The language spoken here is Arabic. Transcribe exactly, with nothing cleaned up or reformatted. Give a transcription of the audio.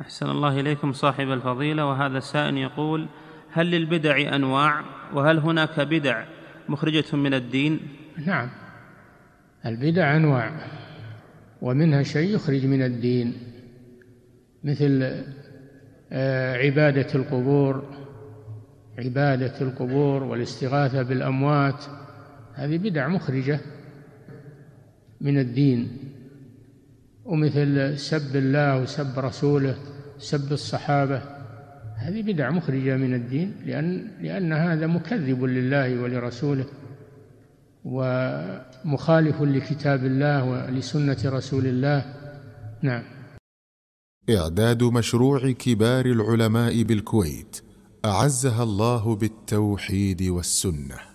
أحسن الله إليكم صاحب الفضيلة. وهذا السائل يقول: هل للبدع أنواع؟ وهل هناك بدع مخرجة من الدين؟ نعم، البدع أنواع، ومنها شيء يخرج من الدين، مثل عبادة القبور عبادة القبور والاستغاثة بالأموات، هذه بدع مخرجة من الدين، ومثل سب الله وسب رسوله سب الصحابة، هذه بدع مخرجة من الدين، لأن لأن هذا مكذب لله ولرسوله، ومخالف لكتاب الله ولسنة رسول الله. نعم. إعداد مشروع كبار العلماء بالكويت أعزها الله بالتوحيد والسنة.